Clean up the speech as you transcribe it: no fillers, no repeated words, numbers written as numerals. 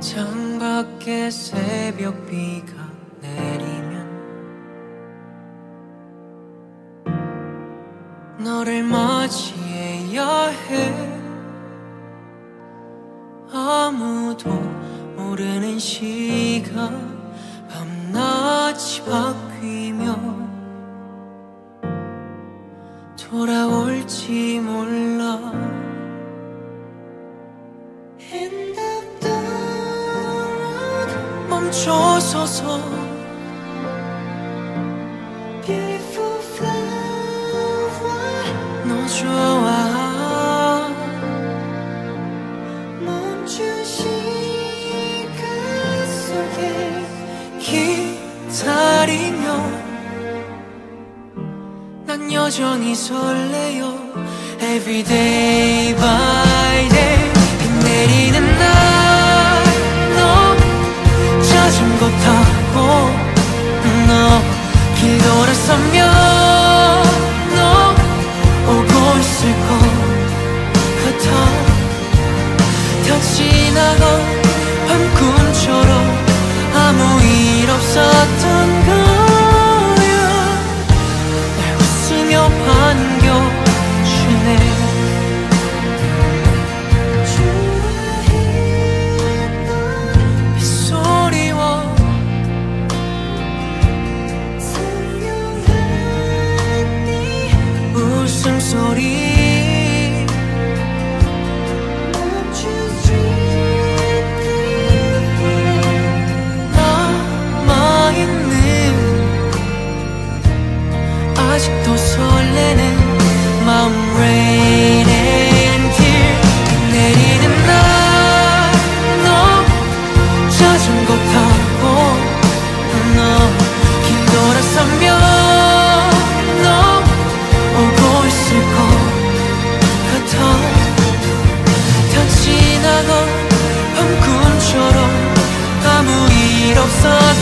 창밖에 새벽비가 내리면 너를 맞이해야 해. 아무도 모르는 시간 밤낮이 바뀌며 돌아올지 몰라. 멈춰서서 Beautiful flower 너 좋아. 멈춘 시간 속에 기다리며 난 여전히 설레요. Every day by day 내리는 날 자전거 타고 너 길 돌아서면 너 오고 있을 것 같아. 다 지나간 밤꿈처럼 아무 일 없었던 거야. 날 웃으며 반겨주네. 소리 남아있는 아직도 설레는 마음. Rain and tear 내리는 날 너 자전거 타고 너 길 돌아서면 지나간 밤꿈처럼 아무 일 없었던